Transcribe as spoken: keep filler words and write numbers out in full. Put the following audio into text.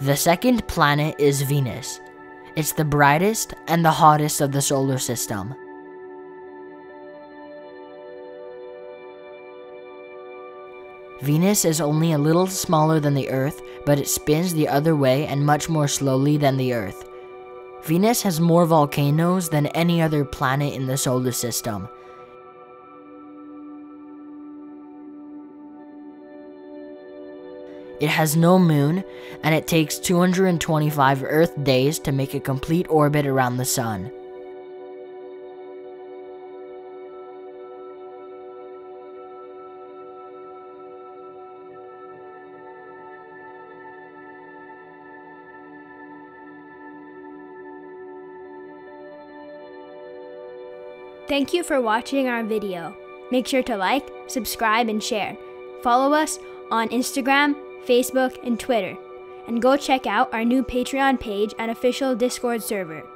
The second planet is Venus. It's the brightest and the hottest of the solar system. Venus is only a little smaller than the Earth, but it spins the other way and much more slowly than the Earth. Venus has more volcanoes than any other planet in the solar system. It has no moon, and it takes two hundred twenty-five Earth days to make a complete orbit around the Sun. Thank you for watching our video. Make sure to like, subscribe, and share. Follow us on Instagram, Facebook, and Twitter. And go check out our new Patreon page and official Discord server.